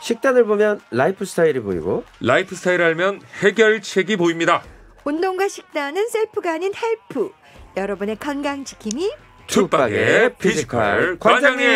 식단을 보면 라이프 스타일이 보이고, 라이프 스타일을 알면 해결책이 보입니다. 운동과 식단은 셀프가 아닌 헬프. 여러분의 건강 지킴이 투빡의 피지컬 관장님.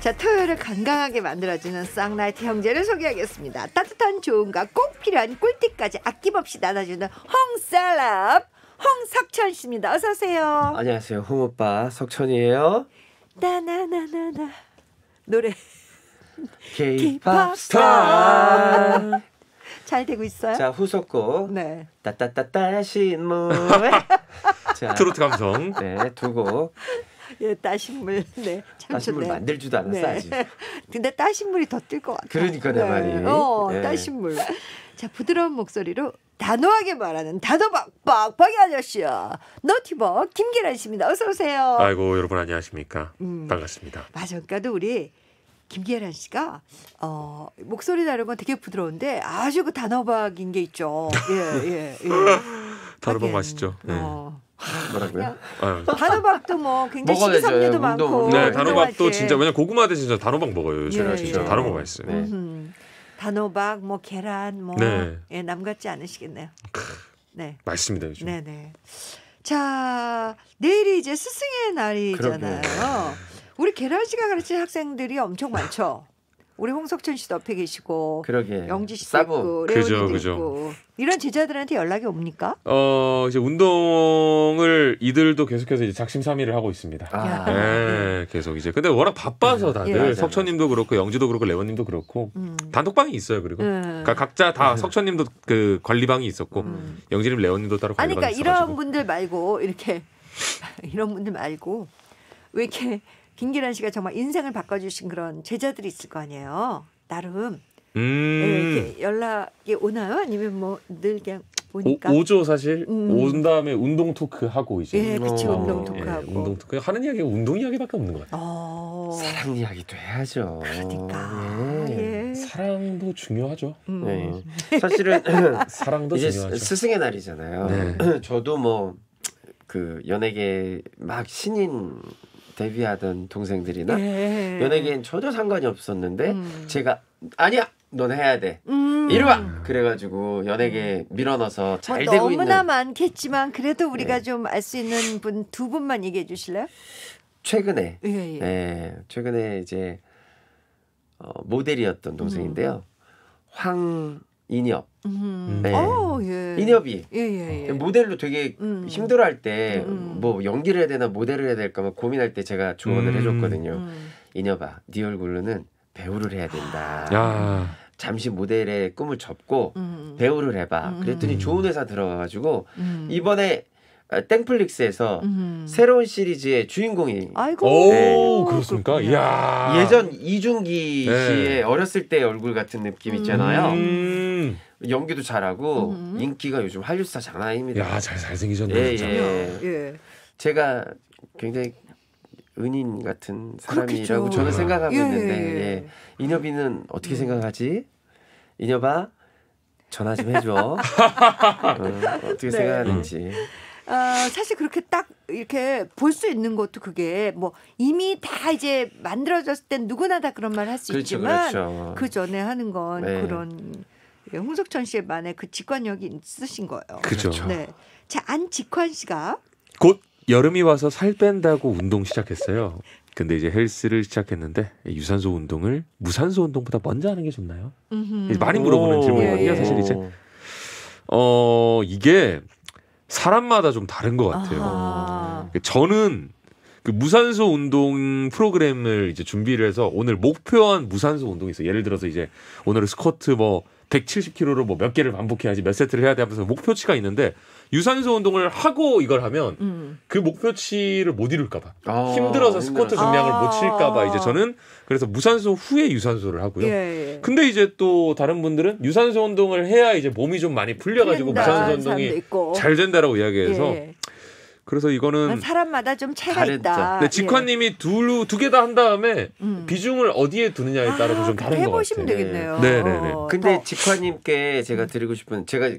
자, 토요일을 건강하게 만들어주는 쌍라이트 형제를 소개하겠습니다. 따뜻한 조언과 꼭 필요한 꿀팁까지 아낌없이 나눠주는 홍쌀랍 홍석천 씨입니다. 어서 오세요. 안녕하세요. 홍오빠 석천이에요. 나나나나나 노래 K-POP 스타 잘 되고 있어요? 자, 후속곡 네. 따따따따 신무에 트로트 감성 네, 두 곡 예, 따신물. 네, 따신물 만들지도 않았어 네. 아직. 근데 따신물이 더 뜰 것 같아요. 그러니까 내 말이. 네. 네. 따신물. 자, 부드러운 목소리로 단호하게 말하는 단호박 빡빡이 아저씨야. 너티버 김계란 씨입니다. 어서 오세요. 아이고, 여러분 안녕하십니까. 반갑습니다. 맞아, 그러니까 우리 김계란 씨가 목소리 다른 건 되게 부드러운데 아주 그 단호박인 게 있죠. 예, 예, 예. 단호박 맛있죠. 네. 뭐라고요? 단호박도 뭐 굉장히 식이섬유도 많고. 네, 단호박도 진짜 왜냐 고구마 대신 저 단호박 먹어요. 제가 예, 진짜 예. 단호박 맛있어요. 네. 단호박, 뭐 계란, 뭐 네. 예, 남 같지 않으시겠네요. 네, 맛있습니다 요즘. 네네. 자, 내일이 이제 스승의 날이잖아요. 그러게요. 우리 계란 씨가 가르친 학생들이 엄청 많죠. 우리 홍석천 씨도 옆에 계시고, 그러게. 영지 씨도 있고, 레오니도 있고, 이런 제자들한테 연락이 옵니까? 이제 운동을 이들도 계속해서 이제 작심삼일을 하고 있습니다. 아. 네, 계속 이제. 근데 워낙 바빠서 다들 예, 석천님도 그렇고, 영지도 그렇고, 레오님도 그렇고, 단독방이 있어요. 그리고 각자 다 석천님도 그 관리방이 있었고, 영지님, 레오님도 따로 관리방이 있었고. 아니, 그러니까 있어가지고. 이런 분들 말고 이렇게 이런 분들 말고 왜 이렇게. 김기란 씨가 정말 인생을 바꿔주신 그런 제자들이 있을 거 아니에요. 나름 이렇게 연락이 오나요? 아니면 뭐 늘 그냥 오니까 오죠 사실. 온 다음에 운동 토크 하고 이제. 예, 그치 운동 토크 하고. 예, 운동 토크 하는 이야기가 운동 이야기밖에 없는 거 같아요. 사랑 이야기도 해야죠. 그러니까. 예. 예. 사랑도 중요하죠. 네. 사실은 사랑도 이제 중요하죠. 스승의 날이잖아요. 네. 저도 뭐 그 연예계 막 신인 데뷔하던 동생들이나 예. 연예계엔 전혀 상관이 없었는데 제가 아니야 넌 해야 돼 이리 와 그래가지고 연예계 밀어넣어서 잘 되고 있는 너무나 많겠지만 그래도 우리가 네. 좀 알 수 있는 분 두 분만 얘기해 주실래요? 최근에 예, 예. 네, 최근에 이제 모델이었던 동생인데요 황인협 네. 오, 예. 인협이 예, 예. 모델로 되게 힘들어할 때 뭐 연기를 해야 되나 모델을 해야 될까 막 고민할 때 제가 조언을 해줬거든요. 인협아, 네 얼굴로는 배우를 해야 된다. 야. 잠시 모델의 꿈을 접고 배우를 해봐. 그랬더니 좋은 회사 들어가가지고 이번에 땡플릭스에서 새로운 시리즈의 주인공이. 아이고. 오, 네. 그렇습니까? 이야. 예전 이중기 네. 씨의 어렸을 때 얼굴 같은 느낌 있잖아요. 연기도 잘하고 인기가 요즘 한류스타 장난 아닙니다. 야, 잘생기셨네요. 예, 예. 예. 제가 굉장히 은인 같은 사람이라고 그렇겠죠. 저는 생각하고 예, 있는데 예. 인협이는 어떻게 생각하지? 인협아, 전화 좀 해줘. 어떻게 네. 생각하는지. 사실 그렇게 딱 이렇게 볼 수 있는 것도 그게 뭐 이미 다 이제 만들어졌을 땐 누구나 다 그런 말 할 수 그렇죠, 있지만 그렇죠. 그 전에 하는 건 네. 그런 홍석천 씨의 만의 그 직관력이 있으신 거예요. 그렇죠. 네. 자, 안직환 씨가 곧 여름이 와서 살 뺀다고 운동 시작했어요. 근데 이제 헬스를 시작했는데 유산소 운동을 무산소 운동보다 먼저 하는 게 좋나요? 많이 물어보는 질문이거든요. 예. 사실 이제 이게 사람마다 좀 다른 것 같아요. 아하. 저는 그 무산소 운동 프로그램을 이제 준비를 해서 오늘 목표한 무산소 운동이 있어요. 예를 들어서 이제 오늘은 스쿼트 뭐 170kg로 뭐 몇 개를 반복해야지 몇 세트를 해야 돼 하면서 목표치가 있는데 유산소 운동을 하고 이걸 하면 그 목표치를 못 이룰까 봐 힘들어서 스쿼트 중량을 못 칠까 봐 이제 저는 그래서 무산소 후에 유산소를 하고요. 예, 예. 근데 이제 또 다른 분들은 유산소 운동을 해야 이제 몸이 좀 많이 풀려가지고 무산소 운동이 잘 된다라고 이야기해서 예, 예. 그래서 이거는 사람마다 좀 차이가 있다. 네, 직관님이 예. 두 개 다 한 다음에 비중을 어디에 두느냐에 따라서 좀 다른 것 같아요. 해보시면 되겠네요. 네, 네, 네. 근데 직관님께 제가 드리고 싶은 제가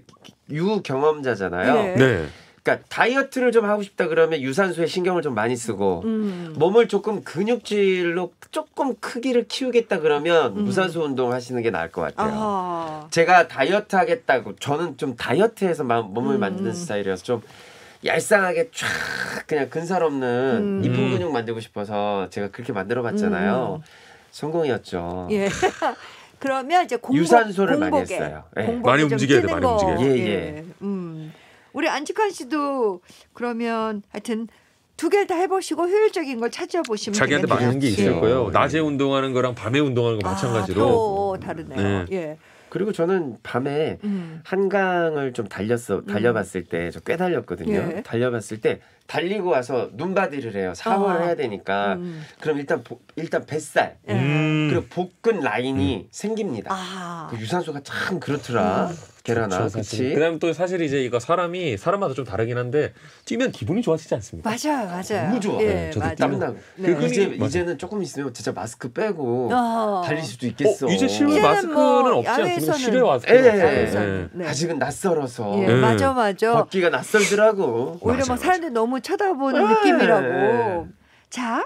유경험자잖아요. 네. 네. 그러니까 다이어트를 좀 하고 싶다 그러면 유산소에 신경을 좀 많이 쓰고 몸을 조금 근육질로 조금 크기를 키우겠다 그러면 무산소 운동 하시는 게 나을 것 같아요. 아하. 제가 다이어트 하겠다고 저는 좀 다이어트해서 몸을 만드는 스타일이라서 좀 얄쌍하게 쫙 그냥 근살 없는 이쁜 근육 만들고 싶어서 제가 그렇게 만들어봤잖아요. 성공이었죠. 예. 그러면 이제 유산소를 많이 했어요. 예. 많이 움직여야 돼. 많이 움직여야 돼. 예, 예. 우리 안직환 씨도 그러면 하여튼 두 개를 다 해보시고 효율적인 걸 찾아보시면 자기한테 맞는 게 있을 거예요. 예. 낮에 운동하는 거랑 밤에 운동하는 거 마찬가지로 다르네요. 네. 예. 그리고 저는 밤에 한강을 좀 달려봤을 때 저 꽤 달렸거든요. 예. 달려봤을 때 달리고 와서 눈바디를 해요. 샤워를 해야 되니까. 그럼 일단 뱃살 그리고 복근 라인이 생깁니다. 아. 그 유산소가 참 그렇더라. 계란아, 그렇지. 그다음 또 사실 이제 이거 사람마다 좀 다르긴 한데 뛰면 기분이 좋아지지 않습니까? 맞아요, 맞아요. 너무 좋아. 예, 네, 땀나고. 네. 이제는 조금 있으면 진짜 마스크 빼고 달릴 수도 있겠어. 이제 실외 마스크는 뭐 없지 않습니까? 실외 마스크. 네. 아직은 낯설어서. 예, 네. 맞아, 맞아. 걷기가 낯설더라고. 오히려 막 사람들이 너무 쳐다보는 느낌이라고. 자,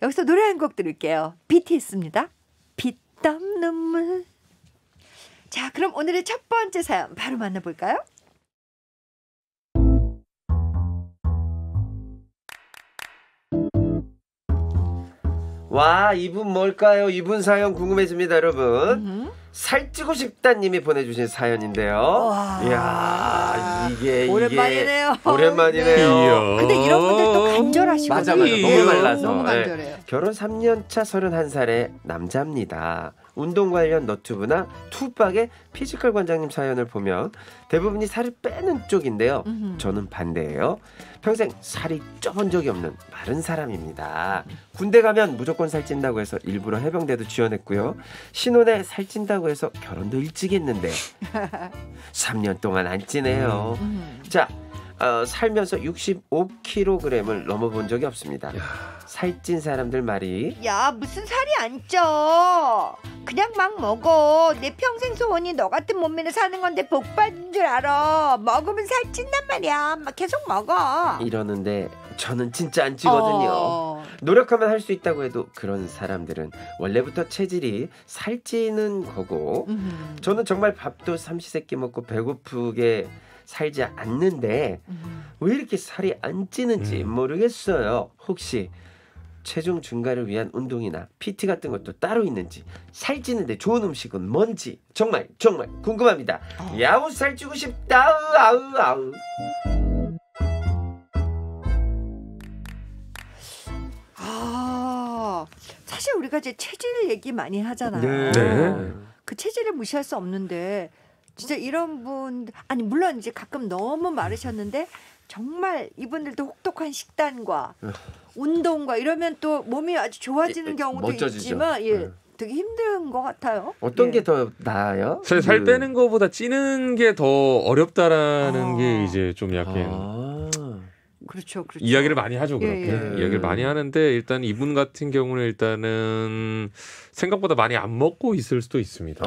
여기서 노래 한 곡 들을게요. BTS입니다. 빗땀 눈물. 자, 그럼 오늘의 첫 번째 사연 바로 만나볼까요? 와, 이분 뭘까요? 이분 사연 궁금해집니다, 여러분. 살찌고 싶다님이 보내주신 사연인데요. 이야, 이게 오랜만이네요. 오랜만이네요. 근데 이런 분들 또 간절하시거든요. 맞아. 너무 말라서. 너무 간절해요. 네. 결혼 3년차 31살의 남자입니다. 운동 관련 너튜브나 투빡의 피지컬 관장님 사연을 보면 대부분이 살을 빼는 쪽인데요. 저는 반대예요. 평생 살이 쪄본 적이 없는 마른 사람입니다. 군대 가면 무조건 살찐다고 해서 일부러 해병대도 지원했고요. 신혼에 살찐다고 해서 결혼도 일찍 했는데 3년 동안 안 찌네요. 자, 살면서 65kg을 넘어본 적이 없습니다. 살찐 사람들 말이 야, 무슨 살이 안 쪄. 그냥 막 먹어. 내 평생 소원이 너 같은 몸매로 사는 건데 복 받은 줄 알아. 먹으면 살찐단 말이야. 막 계속 먹어. 이러는데 저는 진짜 안 찌거든요. 노력하면 할 수 있다고 해도 그런 사람들은 원래부터 체질이 살찌는 거고 저는 정말 밥도 삼시세끼 먹고 배고프게 살지 않는데 왜 이렇게 살이 안 찌는지 모르겠어요. 혹시 체중 증가를 위한 운동이나 PT 같은 것도 따로 있는지, 살찌는데 좋은 음식은 뭔지 정말 궁금합니다. 야우, 살찌고 싶다. 아우. 사실 우리가 이제 체질 얘기 많이 하잖아요. 네. 그 체질을 무시할 수 없는데 진짜 이런 분, 아니 물론 이제 가끔 너무 마르셨는데 정말 이분들도 혹독한 식단과 운동과 이러면 또 몸이 아주 좋아지는 경우도 멋져지죠. 있지만 예, 되게 힘든 것 같아요. 어떤 게 더 나아요? 살 빼는 것보다 찌는 게 더 어렵다라는 게 이제 좀 약간 그렇죠. 이야기를 많이 하죠. 그렇게 이야기를 많이 하는데 일단 이분 같은 경우는 일단은 생각보다 많이 안 먹고 있을 수도 있습니다.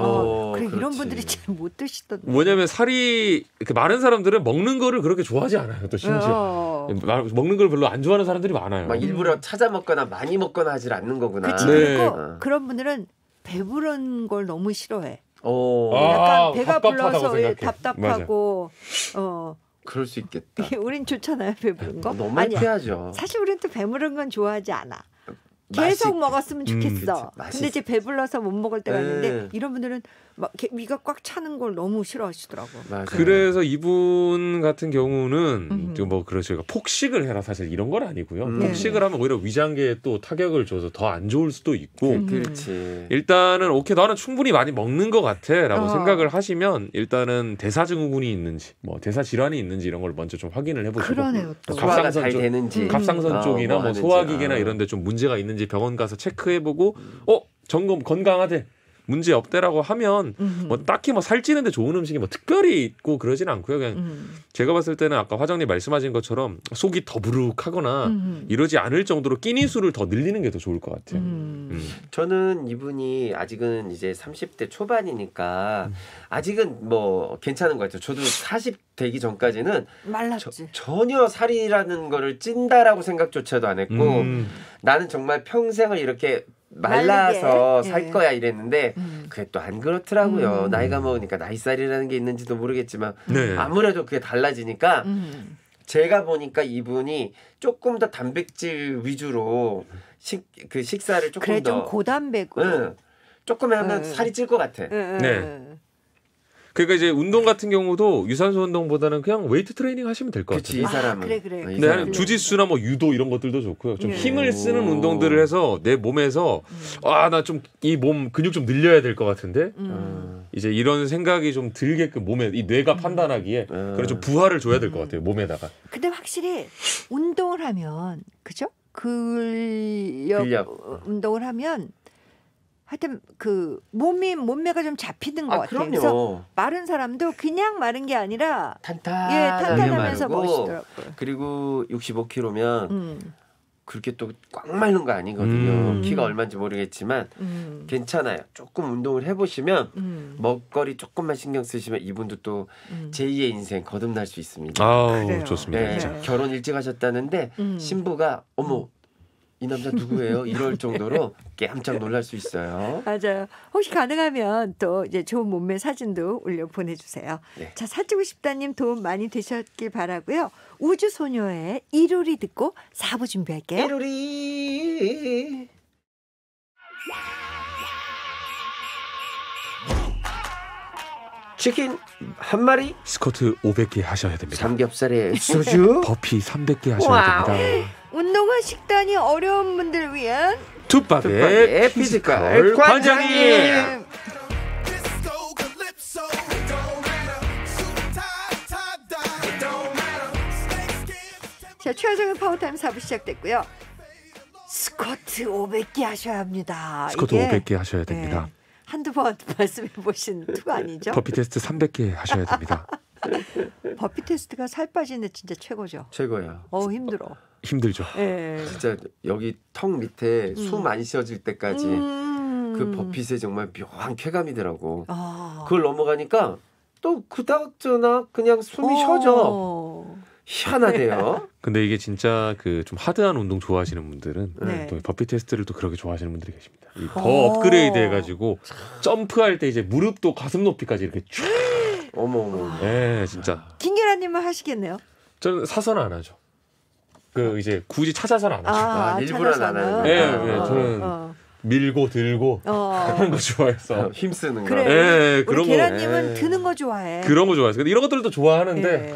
그래, 이런 분들이 잘 못 드시던데. 왜냐하면 살이 마른 사람들은 먹는 거를 그렇게 좋아하지 않아요. 또 심지어 먹는 걸 별로 안 좋아하는 사람들이 많아요. 막 일부러 찾아 먹거나 많이 먹거나 하질 않는 거구나. 그치, 그리고 그런 분들은 배부른 걸 너무 싫어해. 약간 배가 불러서 답답하고. 그럴 수 있겠다. 우린 좋잖아요, 배부른 거. 너무 피하죠. 사실 우린 또 배부른 건 좋아하지 않아. 계속 먹었으면 좋겠어. 근데 이제 배불러서 못 먹을 때가 있는데 이런 분들은 막 위가 꽉 차는 걸 너무 싫어하시더라고. 그래서 이분 같은 경우는 뭐 그러죠. 폭식을 해라 사실 이런 건 아니고요. 폭식을 하면 오히려 위장계에 또 타격을 줘서 더 안 좋을 수도 있고. 일단은 오케이, 나는 충분히 많이 먹는 것 같아라고 생각을 하시면 일단은 대사증후군이 있는지, 뭐 대사 질환이 있는지 이런 걸 먼저 좀 확인을 해보시고. 그러네요. 또. 갑상선 쪽, 되는지. 갑상선 쪽이나 뭐 소화기계나 이런데 좀 문제가 있는지 병원 가서 체크해보고, 점검 건강하대. 문제 없대라고 하면 뭐 딱히 뭐 살찌는데 좋은 음식이 뭐 특별히 있고 그러진 않고요. 그냥 제가 봤을 때는 아까 화정님 말씀하신 것처럼 속이 더부룩하거나 이러지 않을 정도로 끼니 수를 더 늘리는 게 더 좋을 것 같아요. 저는 이분이 아직은 이제 30대 초반이니까 아직은 뭐 괜찮은 것 같아요. 저도 40 되기 전까지는 말랐지. 전혀 살이라는 거를 찐다라고 생각조차도 안 했고 나는 정말 평생을 이렇게 말라서 예. 살 거야 이랬는데 그게 또 안 그렇더라고요. 나이가 먹으니까 나이살이라는 게 있는지도 모르겠지만 네. 아무래도 그게 달라지니까 제가 보니까 이분이 조금 더 단백질 위주로 그 식사를 조금 그래, 더 좀 고단백으로 조금 하면 살이 찔 것 같아. 네. 그러니까 이제 운동 같은 경우도 유산소 운동보다는 그냥 웨이트 트레이닝 하시면 될 것 같아요. 이 사람은. 아, 그래. 근데 사람은. 주짓수나 뭐 유도 이런 것들도 좋고요. 좀 힘을 쓰는 운동들을 해서 내 몸에서 아, 나 좀 이 몸 근육 좀 늘려야 될 것 같은데 이제 이런 생각이 좀 들게끔 몸에 이 뇌가 판단하기에 그런 좀 부하를 줘야 될 것 같아요. 몸에다가. 근데 확실히 운동을 하면 그죠? 근력 운동을 하면. 하여튼 그 몸매가 좀 잡히는 것 같아요. 그래서 마른 사람도 그냥 마른 게 아니라 탄탄하면서 멋있더라고요. 그리고 65kg면 그렇게 또 꽉 마른 거 아니거든요. 키가 얼마인지 모르겠지만 괜찮아요. 조금 운동을 해보시면 먹거리 조금만 신경 쓰시면 이분도 또 제2의 인생 거듭날 수 있습니다. 아우, 좋습니다. 네, 네. 결혼 일찍 하셨다는데 신부가 어머 이 남자 누구예요? 이럴 정도로 깜짝 놀랄 수 있어요. 맞아요. 혹시 가능하면 또 이제 좋은 몸매 사진도 올려 보내주세요. 네. 자, 살찌고 싶다님 도움 많이 되셨길 바라고요. 우주소녀의 이루리 듣고 4부 준비할게요. 이루리. 치킨 1마리. 스쿼트 500개 하셔야 됩니다. 삼겹살에 소주. 버피 300개 하셔야 됩니다. 운동과 식단이 어려운 분들 위한 투빡의 피지컬 관장님. 자, 최화정의 파워타임 4부 시작됐고요. 스쿼트 500개 하셔야 합니다. 스쿼트 500개 하셔야 됩니다. 네, 한두 번 말씀해 보신 투가 아니죠? 버피 테스트 300개 하셔야 됩니다. 버피 테스트가 살 빠지는 진짜 최고죠. 최고야. 힘들어. 힘들죠. 예. 진짜 여기 턱 밑에 숨 안 쉬어질 때까지 그 버핏에 정말 묘한 쾌감이더라고. 그걸 넘어가니까 또 그닥저나 그냥 숨이 쉬어져. 희한하대요. 근데 이게 진짜 그 좀 하드한 운동 좋아하시는 분들은 네. 또 버피 테스트를 또 그렇게 좋아하시는 분들이 계십니다. 더 업그레이드 해가지고 점프할 때 이제 무릎도 가슴 높이까지 이렇게 쭉. 어머어머. 네, 진짜. 김계란님은 하시겠네요? 저는 사서는 안 하죠. 그 이제 굳이 찾아서는 안 하죠. 일부러 안 하는. 네, 저는 밀고 들고 하는 거 좋아해서 힘 쓰는 거. 그래. 네, 그런 거. 계란님은 드는 거 좋아해. 그런 거 좋아해서. 근데 이런 것들도 좋아하는데,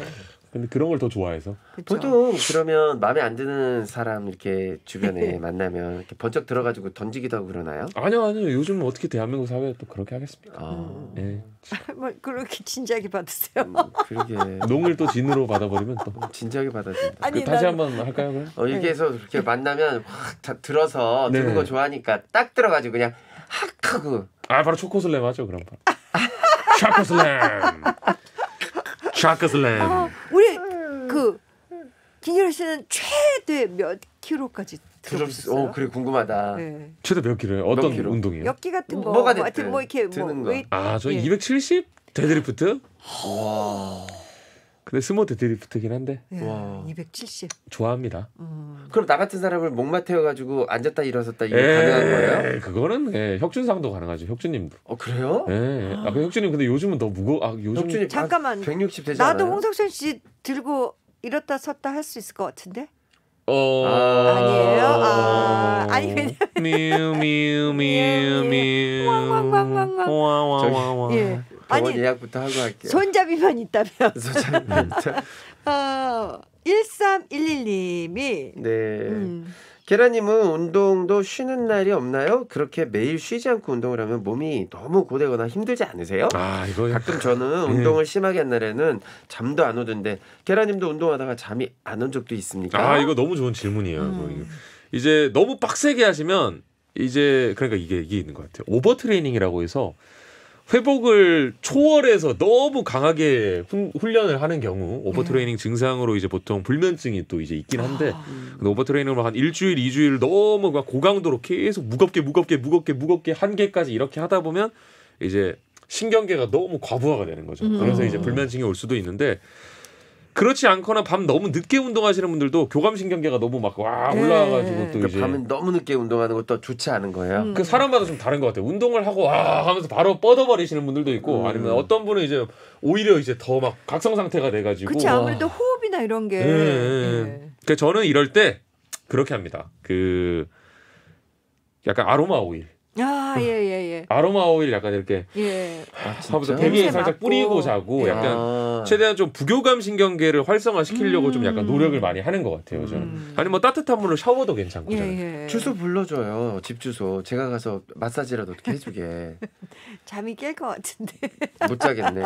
근데 그런 걸 더 좋아해서. 그쵸. 보통 그러면 마음에 안 드는 사람 이렇게 주변에 만나면 이렇게 번쩍 들어가지고 던지기도 하고 그러나요? 아니요. 요즘 어떻게 대한민국 사회에 또 그렇게 하겠습니까? 네. 뭐 그렇게 진지하게 받으세요? 그러게. 농을 또 진으로 받아버리면 또 진지하게 받아준다. 아니, 다시 한번 할까요? 그럼? 여기에서 그렇게 만나면 확 다 들어서 드는 거 좋아하니까 딱 들어가지고 그냥 학 하고. 바로 초코슬램 하죠 그럼. 초코슬램. 샤크슬램. 우리 그 김유라 씨는 최대 몇 킬로까지 들었어요? 그래 궁금하다. 네. 최대 몇 킬로예요? 어떤 킬로? 운동이에요? 엽기 같은 거. 뭐가 됐든 뭐 이렇게 드는 거. 저 270 데드리프트. 와. 근데 스모 데드리프트긴 한데. 네, 와. 270. 좋아합니다. 그럼 나 같은 사람을 목마 태워가지고 앉았다 일어섰다 이게 가능한 거예요? 그거는 혁준상도 가능하죠. 혁준님도. 그래요? 네. 그 혁준님 근데 요즘은 더 무거워. 혁준님 잠깐만. 160 되지 않아요? 나도 홍석천 씨 들고 일었다 섰다 할 수 있을 것 같은데. 아니에요. 아니 왜냐면 미우. 왕. 예. 병원 예약부터 하고 할게요. 손잡이만 있다면. 손잡이만 있다. 1311님이 네. 계란님은 운동도 쉬는 날이 없나요? 그렇게 매일 쉬지 않고 운동을 하면 몸이 너무 고되거나 힘들지 않으세요? 이거 가끔 저는 운동을 심하게 한 날에는 잠도 안 오던데 계란님도 운동하다가 잠이 안 온 적도 있습니까? 이거 너무 좋은 질문이에요. 이제 너무 빡세게 하시면 이제 그러니까 이게 있는 것 같아요. 오버트레이닝이라고 해서 회복을 초월해서 너무 강하게 훈련을 하는 경우 오버트레이닝 증상으로 이제 보통 불면증이 또 이제 있긴 한데 근데 오버트레이닝으로 한 일주일, 이주일 너무 고강도로 계속 무겁게 한계까지 이렇게 하다 보면 이제 신경계가 너무 과부하가 되는 거죠. 그래서 이제 불면증이 올 수도 있는데 그렇지 않거나 밤 너무 늦게 운동하시는 분들도 교감신경계가 너무 막 와 올라와가지고 또 그러니까 이제 밤은 너무 늦게 운동하는 것도 좋지 않은 거예요. 그 사람마다 좀 다른 것 같아요. 운동을 하고 와 하면서 바로 뻗어버리시는 분들도 있고 아니면 어떤 분은 이제 오히려 이제 더 막 각성 상태가 돼가지고 그치 아무래도 와. 호흡이나 이런 게. 그러니까 저는 이럴 때 그렇게 합니다. 그 약간 아로마 오일. 아, 예. 아로마 오일 약간 이렇게 하면서 대미에 살짝 뿌리고 자고 약간 최대한 좀 부교감 신경계를 활성화시키려고 좀 약간 노력을 많이 하는 것 같아요. 저는. 아니 뭐 따뜻한 물로 샤워도 괜찮고. 예. 주소 불러줘요. 집 주소. 제가 가서 마사지라도 어떻게 해주게. 잠이 깰 것 같은데. 못 자겠네.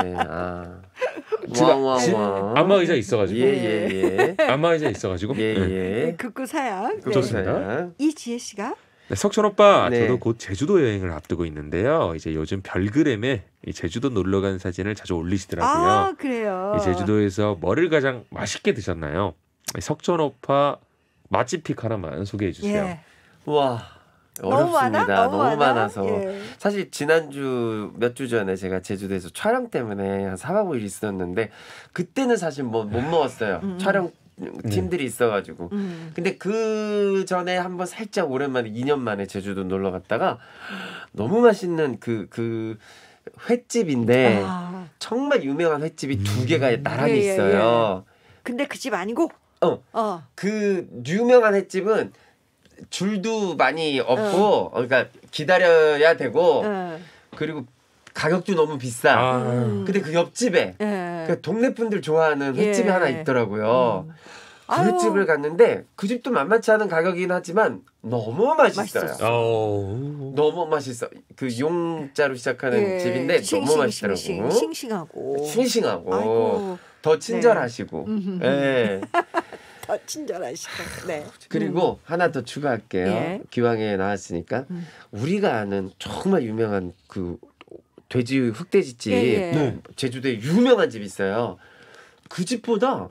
안마의자 있어가지고. 예. 안마의자 있어가지고. 예. 극구 사양. 좋습니다. 이지혜 씨가. 네, 석천 오빠, 저도 곧 제주도 여행을 앞두고 있는데요. 이제 요즘 별그램에 이 제주도 놀러 간 사진을 자주 올리시더라고요. 아, 그래요. 이 제주도에서 뭐를 가장 맛있게 드셨나요? 석천 오빠 맛집 픽 하나만 소개해 주세요. 예. 와, 어렵습니다. 너무 많아서 사실 지난주 몇 주 전에 제가 제주도에서 촬영 때문에 한 4박 5일 있었는데 그때는 사실 뭐 못 먹었어요. 촬영 팀들이 있어가지고 근데 그 전에 한번 살짝 오랜만에 2년 만에 제주도 놀러 갔다가 너무 맛있는 그 횟집인데 정말 유명한 횟집이 두 개가 나란히 있어요. 근데 그 집 아니고 그 유명한 횟집은 줄도 많이 없고 그러니까 기다려야 되고 그리고 가격도 너무 비싸. 근데 그 옆집에 그 동네 분들 좋아하는 횟집이 하나 있더라고요. 그 횟집을 갔는데 그 집도 만만치 않은 가격이긴 하지만 너무 맛있어요. 너무 맛있어. 그 용자로 시작하는 집인데 너무 맛있더라고요. 싱싱하고 아이고. 더 친절하시고 더 친절하시고 그리고 하나 더 추가할게요. 기왕에 나왔으니까 우리가 아는 정말 유명한 그 흑돼지집 제주도에 유명한 집이 있어요. 그 집보다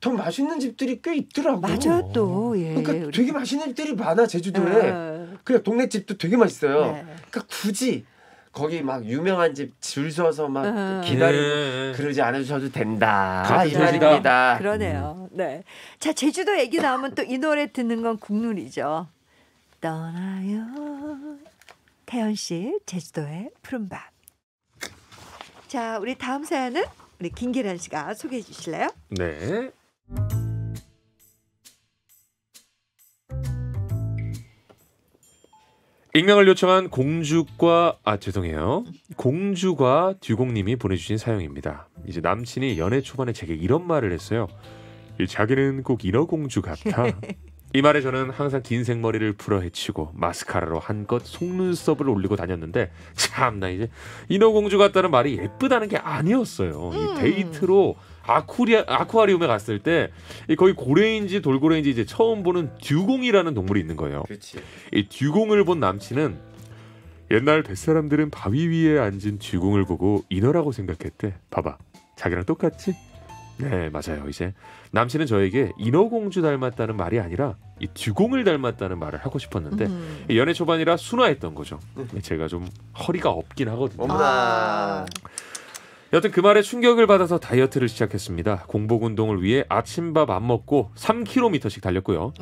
더 맛있는 집들이 꽤 있더라고. 맞아요 또. 그러니까 되게 맛있는 집들이 많아 제주도에. 그래 동네 집도 되게 맛있어요. 그러니까 굳이 거기 막 유명한 집 줄 서서 막 기다리고 그러지 않으셔도 된다. 이 말입니다. 그러네요. 네. 자 제주도 얘기 나오면 또 이 노래 듣는 건 국룰이죠. 떠나요. 태연 씨, 제주도의 푸른밤. 자, 우리 다음 사연은 우리 김계란 씨가 소개해 주실래요? 네. 익명을 요청한 공주과 듀공님이 보내주신 사연입니다. 이제 남친이 연애 초반에 제게 이런 말을 했어요. 자기는 꼭 인어공주 같아. 이 말에 저는 항상 긴 생머리를 풀어헤치고 마스카라로 한껏 속눈썹을 올리고 다녔는데 참나 이제 인어공주 같다는 말이 예쁘다는 게 아니었어요. 이 데이트로 아쿠아리움에 갔을 때 거의 고래인지 돌고래인지 이제 처음 보는 듀공이라는 동물이 있는 거예요. 그치. 이 듀공을 본 남친은 옛날 뱃사람들은 바위 위에 앉은 듀공을 보고 인어라고 생각했대. 봐봐 자기랑 똑같지? 네 맞아요. 이제 남친은 저에게 인어공주 닮았다는 말이 아니라 이 듀공을 닮았다는 말을 하고 싶었는데 연애 초반이라 순화했던 거죠. 제가 좀 허리가 없긴 하거든요. 여튼 그 말에 충격을 받아서 다이어트를 시작했습니다. 공복 운동을 위해 아침밥 안 먹고 3km씩 달렸고요.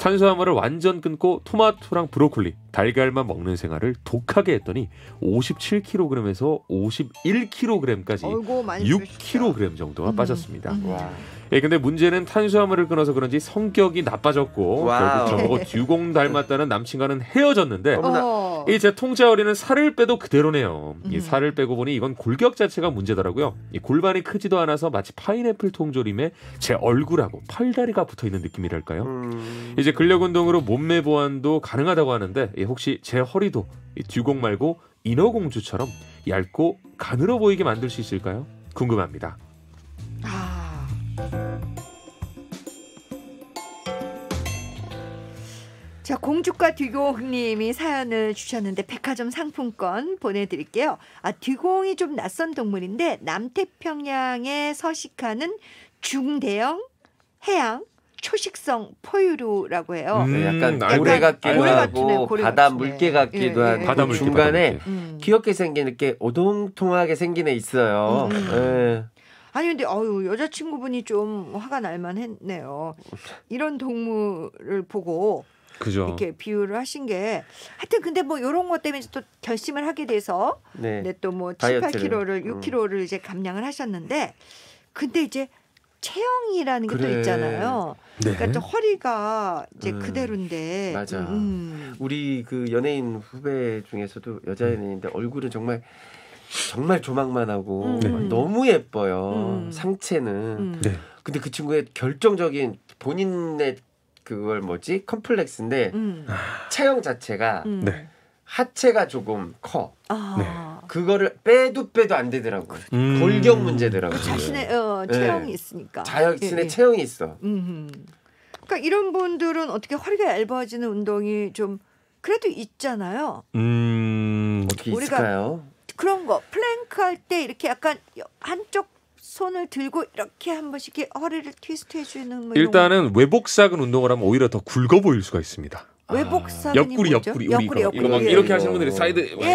탄수화물을 완전 끊고 토마토랑 브로콜리, 달걀만 먹는 생활을 독하게 했더니 57kg에서 51kg까지 6kg 정도가 빠졌습니다. 예, 근데 문제는 탄수화물을 끊어서 그런지 성격이 나빠졌고 와우. 결국 저보고 듀공 닮았다는 남친과는 헤어졌는데 이 제 통짜어리는 살을 빼도 그대로네요. 이 살을 빼고 보니 이건 골격 자체가 문제더라고요. 이 골반이 크지도 않아서 마치 파인애플 통조림에 제 얼굴하고 팔다리가 붙어있는 느낌이랄까요. 이제 근력 운동으로 몸매 보완도 가능하다고 하는데 혹시 제 허리도 이 듀공 말고 인어공주처럼 얇고 가늘어 보이게 만들 수 있을까요? 궁금합니다. 자, 공주과 뒤공님이 사연을 주셨는데 백화점 상품권 보내드릴게요. 아, 뒤공이 좀 낯선 동물인데 남태평양에 서식하는 중대형 해양 초식성 포유류라고 해요. 네, 약간 고래 같기도 하고 바다 물개 같기도 하고 중간에 귀엽게 생긴 게 오동통하게 생긴 애 있어요. 네. 아니 근데 어유 여자친구분이 좀 화가 날만 했네요. 이런 동물을 보고 그죠. 이렇게 비유를 하신 게 하여튼 근데 뭐 이런 것 때문에 또 결심을 하게 돼서 네. 네, 또 뭐 7, 8kg를 6kg를 이제 감량을 하셨는데 근데 이제 체형이라는 게 또 그래. 있잖아요. 네. 그러니까 허리가 이제 그대로인데 맞아. 우리 그 연예인 후배 중에서도 여자 연예인인데 얼굴은 정말 조망만 하고 너무 예뻐요. 상체는. 네. 근데 그 친구의 결정적인 본인의 그걸 뭐지? 컴플렉스인데 체형 자체가 하체가 조금 커. 아. 네. 그거를 빼도 안 되더라고. 골격 문제더라고. 자신의 체형이 네. 있으니까. 자신의 체형이 있어. 그러니까 이런 분들은 어떻게 허리가 얇아지는 운동이 좀 그래도 있잖아요. 어떻게 있을까요? 그런 거 플랭크 할 때 이렇게 약간 한쪽 손을 들고 이렇게 한 번씩 허리를 트위스트 해주는 뭐 일단은 외복사근 운동을 하면 오히려 더 굵어 보일 수가 있습니다. 외복사근 옆구리 이거 막 이렇게 하시는 분들이 사이드 이렇게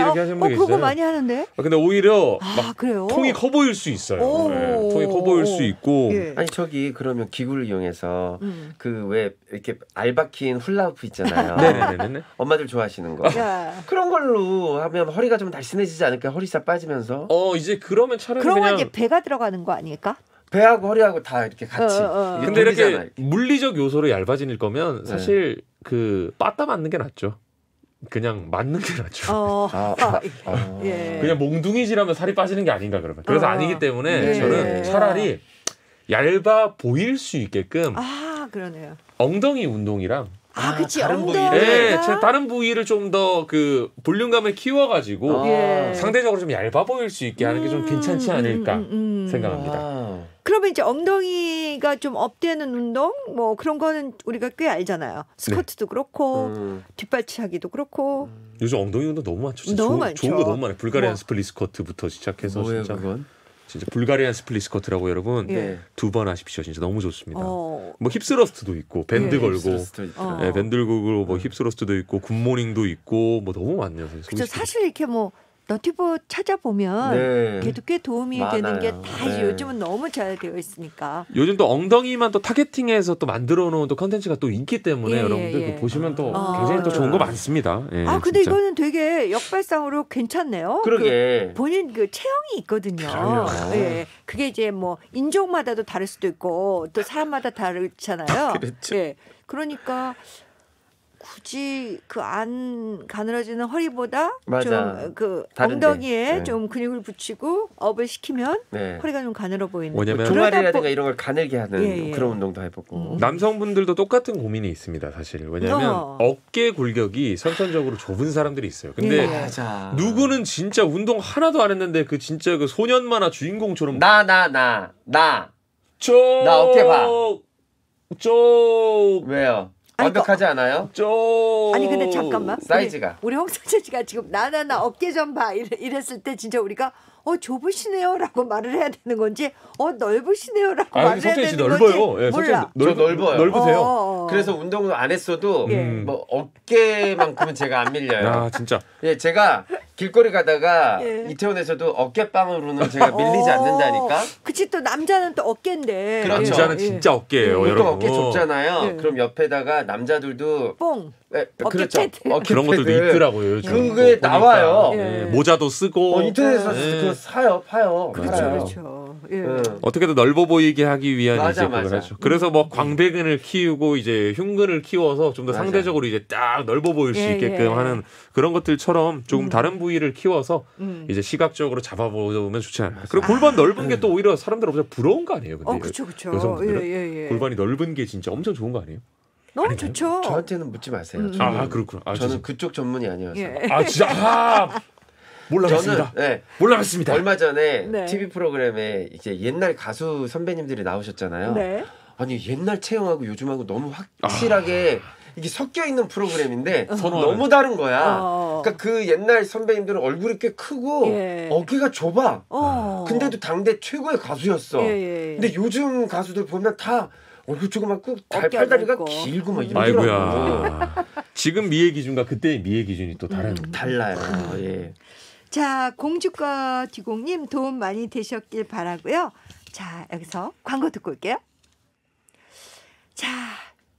하시는 분들이 그거 많이 하는데. 아, 근데 오히려 막 통이 커 보일 수 있어요. 네, 통이 커 보일 수 있고. 예. 아니 저기 그러면 기구를 이용해서 그 왜 이렇게 알박힌 훌라후프 있잖아요. 네네네. 엄마들 좋아하시는 거. 그런 걸로 하면 허리가 좀 날씬해지지 않을까? 허리살 빠지면서. 이제 그러면 차라리 그러면 이제 배가 들어가는 거 아닐까? 배하고 허리하고 다 이렇게 같이. 근데 이렇게 물리적 요소로 얇아질 거면 사실 그 빠따 맞는 게 낫죠. 그냥 맞는 게 낫죠. 예. 그냥 몽둥이질하면 살이 빠지는 게 아닌가 그러면. 그래서 아니기 때문에 저는 차라리 얇아 보일 수 있게끔. 아 그러네요. 엉덩이 운동이랑. 그치. 다른 부위. 네, 다른 부위를 좀 더 그 볼륨감을 키워가지고 상대적으로 좀 얇아 보일 수 있게 하는 게 좀 괜찮지 않을까 생각합니다. 그러면 이제 엉덩이가 좀 업되는 운동 뭐 그런 거는 우리가 꽤 알잖아요. 스쿼트도 그렇고 뒷발치하기도 그렇고. 요즘 엉덩이 운동 너무 많죠. 진짜 너무 많죠. 좋은 거 너무 많아요. 불가리안 스플릿 스쿼트부터 시작해서 뭐예요, 진짜. 그건? 진짜 불가리안 스플릿 스쿼트라고 여러분 두 번 하십시오. 진짜 너무 좋습니다. 뭐 힙스러스트도 있고 밴드 걸고 예, 밴드 걸고 뭐 힙스러스트도 있고 굿모닝도 있고 뭐 너무 많네요. 그렇죠. 사실 이렇게 뭐 너튜브 찾아보면 그래도 꽤 도움이 되는 게 다 요즘은 너무 잘 되어 있으니까. 요즘 또 엉덩이만 또 타겟팅해서 또 만들어 놓은 또 컨텐츠가 또 있기 때문에 여러분들 그 보시면 또 굉장히 또 좋은 거 많습니다. 예, 근데 진짜. 이거는 되게 역발상으로 괜찮네요. 그러게. 그 본인 그 체형이 있거든요. 예, 그게 이제 뭐 인종마다도 다를 수도 있고 또 사람마다 다르잖아요. 그렇죠. 예, 그러니까. 굳이 그 안 가늘어지는 허리보다 좀 그 엉덩이에 좀 근육을 붙이고 업을 시키면 허리가 좀 가늘어 보이는. 왜냐면 종아리라든가 이런 걸 가늘게 하는 그런 운동도 해보고. 남성분들도 똑같은 고민이 있습니다. 사실. 왜냐면 어깨 골격이 선천적으로 좁은 사람들이 있어요. 근데 누구는 진짜 운동 하나도 안 했는데 그 진짜 그 소년 만화 주인공처럼 나 어깨 봐. 왜요? 완벽하지 않아요? 아니 근데 잠깐만 사이즈가 우리 홍석천 씨가 지금 나 어깨 좀 봐 이랬을 때 진짜 우리가 좁으시네요 라고 말을 해야 되는 건지 넓으시네요 라고 말을 해야 되는 건지 몰라. 저 넓어요. 넓으세요. 그래서 운동을 안 했어도 뭐 어깨만큼은 제가 안 밀려요. 아 진짜. 예, 제가 길거리 가다가 이태원에서도 어깨빵으로는 제가 밀리지 않는다니까. 그치. 또 남자는 또 어깨인데. 그렇죠. 남자는 진짜 어깨예요. 보통 어깨 좁잖아요. 그럼 옆에다가 남자들도 뽕. 네, 그렇죠. 그런 것들도 있더라고요. 그게 나와요. 모자도 쓰고. 인터넷에서 그거 사요. 그렇죠. 어떻게든 넓어 보이게 하기 위한 그걸 하죠. 그래서 뭐 광배근을 키우고 이제 흉근을 키워서 좀 더 상대적으로 이제 딱 넓어 보일 수 있게끔 하는 그런 것들처럼 조금 다른 부위를 키워서 이제 시각적으로 잡아보면 좋지 않아요. 그리고 골반 넓은 게 또 오히려 사람들보다 부러운 거 아니에요? 근데 그렇죠. 여성분들은 골반이 넓은 게 진짜 엄청 좋은 거 아니에요? 너무 좋죠. 저한테는 묻지 마세요. 그렇구나. 저는 그쪽 전문이 아니어서. 진짜. 몰라봤습니다. 몰라봤습니다. 얼마 전에 TV 프로그램에 이제 옛날 가수 선배님들이 나오셨잖아요. 아니 옛날 체형하고 요즘하고 너무 확실하게 이게 섞여 있는 프로그램인데 너무 다른 거야. 그러니까 그 옛날 선배님들은 얼굴이 꽤 크고 예. 어깨가 좁아. 근데도 당대 최고의 가수였어. 예. 근데 요즘 가수들 보면 다 얼굴 조그맣고 팔다리가 길고 막 이러더라고. 지금 미의 기준과 그때의 미의 기준이 또 다른 달라요. 예. 자, 공주과 뒤공님 도움 많이 되셨길 바라고요. 자, 여기서 광고 듣고 올게요. 자,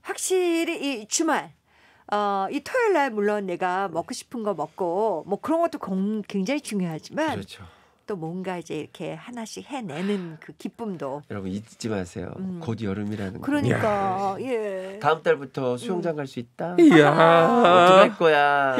확실히 이 주말 이 토요일 날 물론 내가 먹고 싶은 거 먹고 뭐 그런 것도 굉장히 중요하지만 그렇죠. 또 뭔가 이제 이렇게 하나씩 해내는 그 기쁨도 여러분 잊지 마세요. 곧 여름이라는 거. 그러니까 예. 다음 달부터 수영장 갈 수 있다. 이야. 어떡할 거야.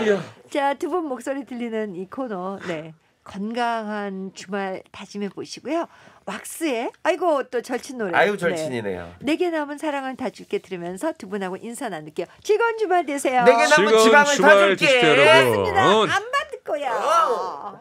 자, 두 분 목소리 들리는 이 코너 네 건강한 주말 다짐해 보시고요. 왁스의 아이고 또 절친 노래. 아유 절친이네요. 네. 내게 남은 사랑을 다 줄게 들으면서 두 분하고 인사 나눌게요. 즐거운 주말 되세요. 내게 남은 지방을 다 줄게. 고맙습니다. 안 받을 거야.